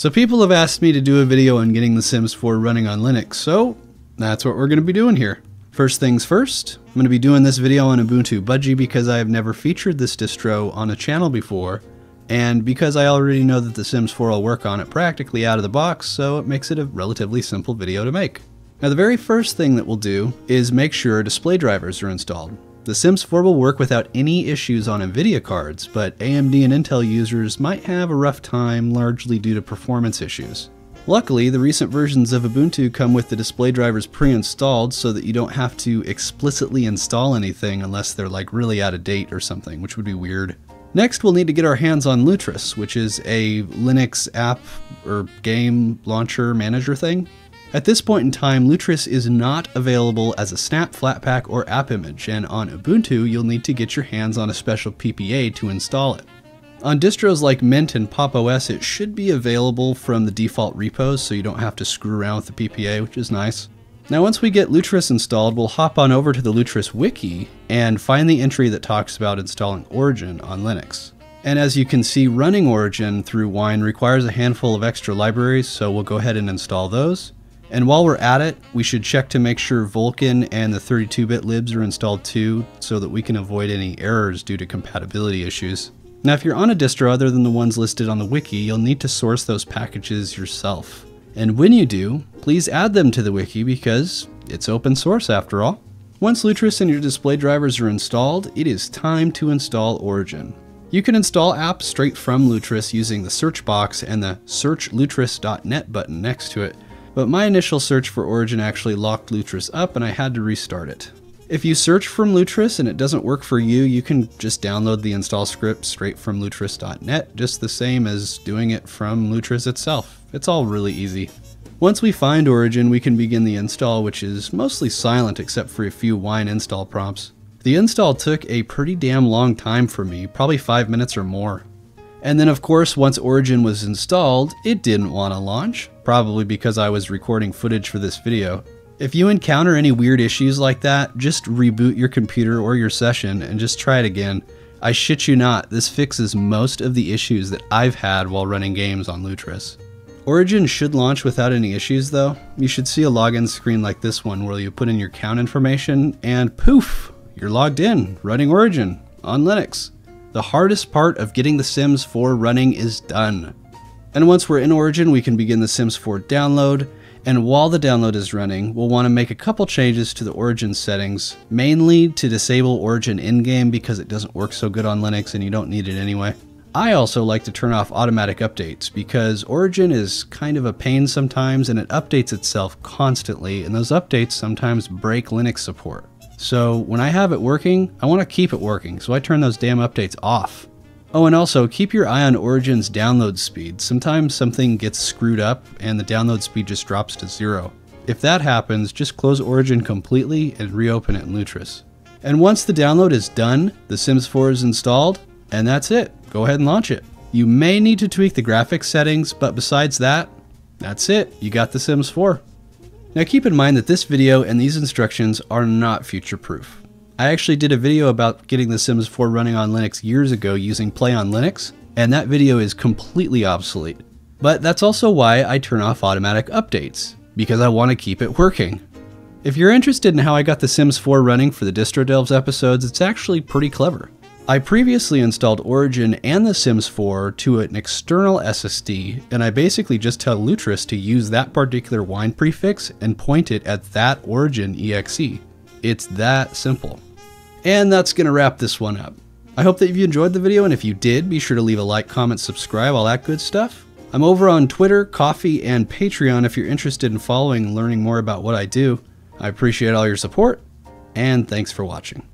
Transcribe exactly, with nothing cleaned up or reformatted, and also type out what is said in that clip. So people have asked me to do a video on getting The Sims four running on Linux, so that's what we're going to be doing here. First things first, I'm going to be doing this video on Ubuntu Budgie because I have never featured this distro on a channel before, and because I already know that The Sims four will work on it practically out of the box, so it makes it a relatively simple video to make. Now the very first thing that we'll do is make sure display drivers are installed. The Sims four will work without any issues on NVIDIA cards, but A M D and Intel users might have a rough time largely due to performance issues. Luckily, the recent versions of Ubuntu come with the display drivers pre-installed so that you don't have to explicitly install anything unless they're like really out of date or something, which would be weird. Next, we'll need to get our hands on Lutris, which is a Linux app or game launcher manager thing. At this point in time, Lutris is not available as a Snap, Flatpak, or app image, and on Ubuntu, you'll need to get your hands on a special P P A to install it. On distros like Mint and PopOS, it should be available from the default repos, so you don't have to screw around with the P P A, which is nice. Now once we get Lutris installed, we'll hop on over to the Lutris wiki and find the entry that talks about installing Origin on Linux. And as you can see, running Origin through Wine requires a handful of extra libraries, so we'll go ahead and install those. And while we're at it, we should check to make sure Vulkan and the thirty-two bit libs are installed too, so that we can avoid any errors due to compatibility issues. Now if you're on a distro other than the ones listed on the wiki, you'll need to source those packages yourself. And when you do, please add them to the wiki because it's open source after all. Once Lutris and your display drivers are installed, it is time to install Origin. You can install apps straight from Lutris using the search box and the search lutris dot net button next to it. But my initial search for Origin actually locked Lutris up and I had to restart it. If you search from Lutris and it doesn't work for you, you can just download the install script straight from lutris dot net, just the same as doing it from Lutris itself. It's all really easy. Once we find Origin, we can begin the install, which is mostly silent except for a few Wine install prompts. The install took a pretty damn long time for me, probably five minutes or more. And then of course, once Origin was installed, it didn't want to launch, probably because I was recording footage for this video. If you encounter any weird issues like that, just reboot your computer or your session and just try it again. I shit you not, this fixes most of the issues that I've had while running games on Lutris. Origin should launch without any issues though. You should see a login screen like this one where you put in your account information and poof, you're logged in, running Origin on Linux. The hardest part of getting The Sims four running is done. And once we're in Origin, we can begin The Sims four download. And while the download is running, we'll want to make a couple changes to the Origin settings, mainly to disable Origin in-game because it doesn't work so good on Linux and you don't need it anyway. I also like to turn off automatic updates because Origin is kind of a pain sometimes and it updates itself constantly, and those updates sometimes break Linux support. So when I have it working, I want to keep it working, so I turn those damn updates off. Oh, and also keep your eye on Origin's download speed. Sometimes something gets screwed up and the download speed just drops to zero. If that happens, just close Origin completely and reopen it in Lutris. And once the download is done, The Sims four is installed, and that's it. Go ahead and launch it. You may need to tweak the graphics settings, but besides that, that's it. You got The Sims four. Now keep in mind that this video and these instructions are not future-proof. I actually did a video about getting The Sims four running on Linux years ago using Play on Linux, and that video is completely obsolete. But that's also why I turn off automatic updates, because I want to keep it working. If you're interested in how I got The Sims four running for the Distro Delves episodes, it's actually pretty clever. I previously installed Origin and The Sims four to an external S S D, and I basically just tell Lutris to use that particular Wine prefix and point it at that Origin E X E. It's that simple. And that's going to wrap this one up. I hope that you enjoyed the video, and if you did, be sure to leave a like, comment, subscribe, all that good stuff. I'm over on Twitter, Ko-fi, and Patreon if you're interested in following and learning more about what I do. I appreciate all your support, and thanks for watching.